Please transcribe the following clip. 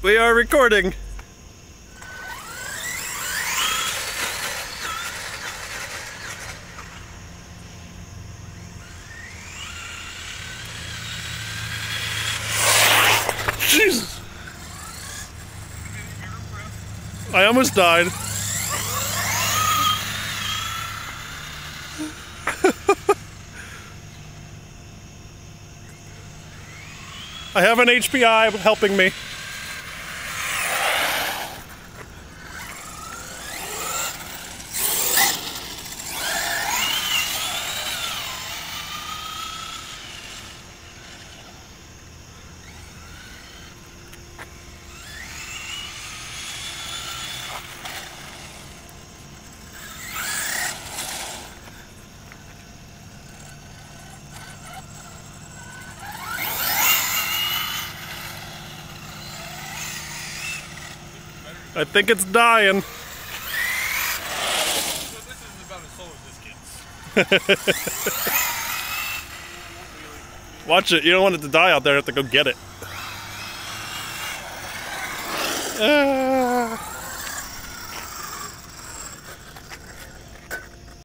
We are recording. Jesus! I almost died. I have an HPI helping me. I think it's dying. So this is about as slow as this gets. Watch it. You don't want it to die out there. You have to go get it.